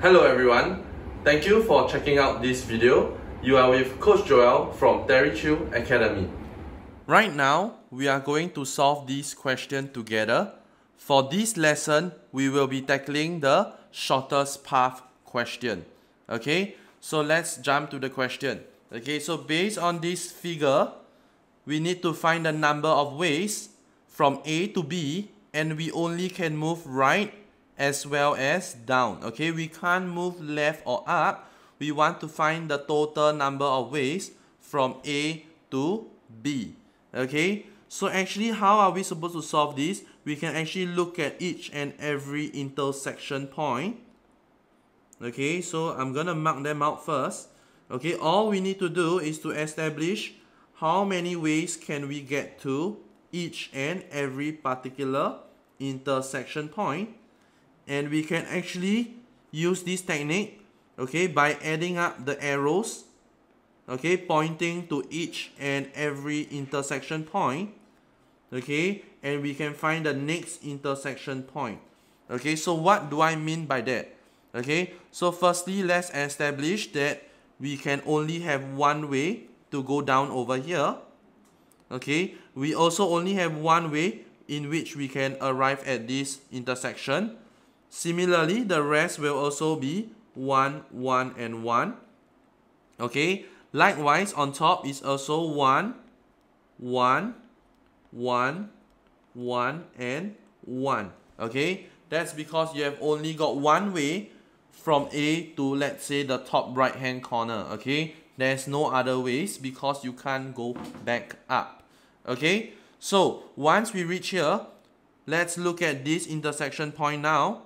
Hello everyone, thank you for checking out this video. You are with Coach Joel from Terry Chew Academy. Right now, we are going to solve this question together. For this lesson, we will be tackling the shortest path question. Okay, so let's jump to the question. Okay, so based on this figure, we need to find the number of ways from A to B, and we only can move right as well as down. Okay, we can't move left or up. We want to find the total number of ways from A to B. Okay, so actually how are we supposed to solve this? We can actually look at each and every intersection point. Okay, so I'm gonna mark them out first. Okay, all we need to do is to establish how many ways can we get to each and every particular intersection point. And we can actually use this technique, okay, by adding up the arrows, okay, pointing to each and every intersection point, okay, and we can find the next intersection point. Okay, so what do I mean by that? Okay, so firstly, let's establish that we can only have one way to go down over here. Okay, we also only have one way in which we can arrive at this intersection. Similarly, the rest will also be 1, 1, and 1. Okay, likewise, on top is also 1, 1, 1, 1, and 1. Okay, that's because you have only got one way from A to, let's say, the top right hand corner. Okay, there's no other ways because you can't go back up. Okay, so once we reach here, let's look at this intersection point now.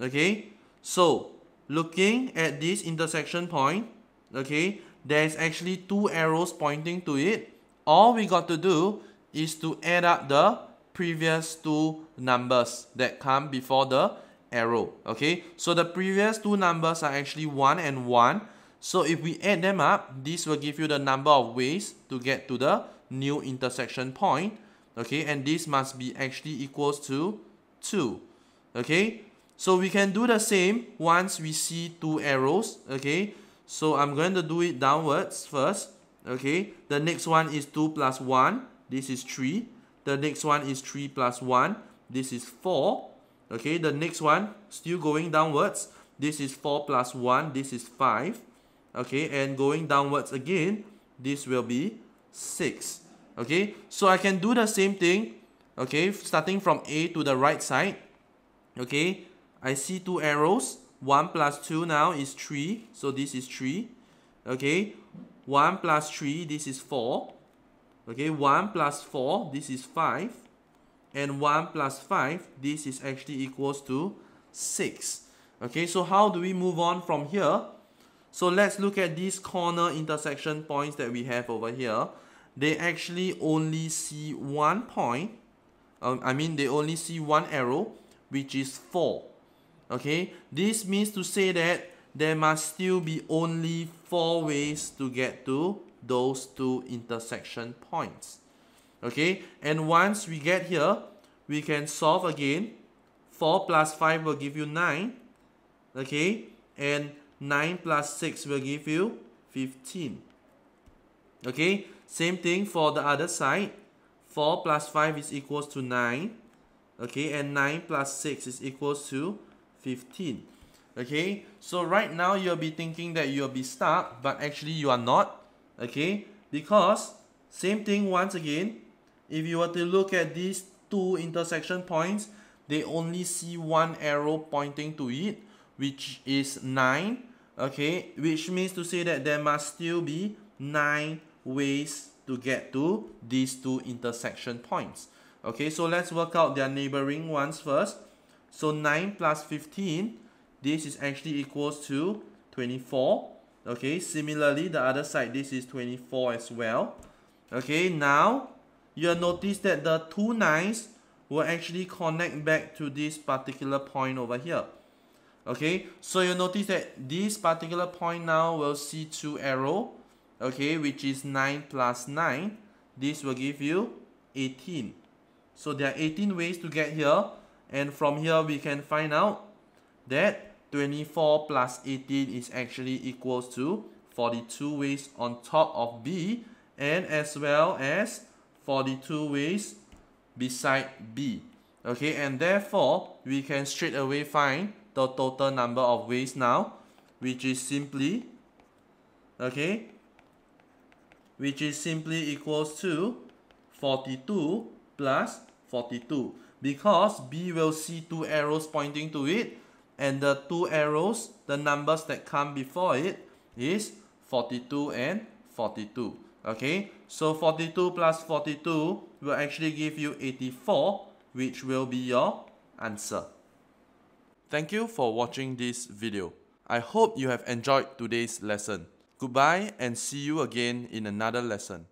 Okay, so looking at this intersection point, okay, there's actually two arrows pointing to it. All we got to do is to add up the previous two numbers that come before the arrow. Okay, so the previous two numbers are actually 1 and 1. So if we add them up, this will give you the number of ways to get to the new intersection point. Okay, and this must be actually equals to 2. Okay, so we can do the same once we see two arrows. Okay, so I'm going to do it downwards first. Okay, the next one is 2 plus 1. This is 3. The next one is 3 plus 1. This is 4. Okay, the next one, still going downwards. This is 4 plus 1. This is 5. Okay, and going downwards again, this will be 6. Okay, so I can do the same thing. Okay, starting from A to the right side. Okay, I see two arrows. 1 plus 2 now is 3. So this is 3. Okay, 1 plus 3, this is 4. Okay, 1 plus 4, this is 5. And 1 plus 5, this is actually equals to 6. Okay, so how do we move on from here? So let's look at these corner intersection points that we have over here. They actually only see one point. They only see one arrow, which is 4. Okay, this means to say that there must still be only 4 ways to get to those two intersection points. Okay, and once we get here, we can solve again. 4 plus 5 will give you 9. Okay, and 9 plus 6 will give you 15. Okay, same thing for the other side. 4 plus 5 is equals to 9. Okay, and 9 plus 6 is equals to 15. Okay, so right now you'll be thinking that you'll be stuck, but actually you are not. Okay, because same thing once again, if you were to look at these two intersection points, they only see one arrow pointing to it, which is 9. Okay, which means to say that there must still be 9 ways to get to these two intersection points. Okay, so let's work out their neighboring ones first. So 9 plus 15, this is actually equals to 24. Okay, similarly, the other side, this is 24 as well. Okay, now you'll notice that the two 9s will actually connect back to this particular point over here. Okay, so you'll notice that this particular point now will see two arrows. Okay, which is 9 plus 9. This will give you 18. So there are 18 ways to get here, and from here we can find out that 24 plus 18 is actually equals to 42 ways on top of B, and as well as 42 ways beside B. Okay, and therefore we can straight away find the total number of ways now, which is simply, okay, which is simply equals to 42 plus 42, because B will see two arrows pointing to it, and the two arrows, the numbers that come before it is 42 and 42. Okay, so 42 plus 42 will actually give you 84, which will be your answer. Thank you for watching this video. I hope you have enjoyed today's lesson. Goodbye and see you again in another lesson.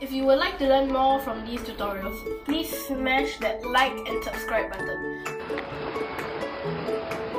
If you would like to learn more from these tutorials, please smash that like and subscribe button.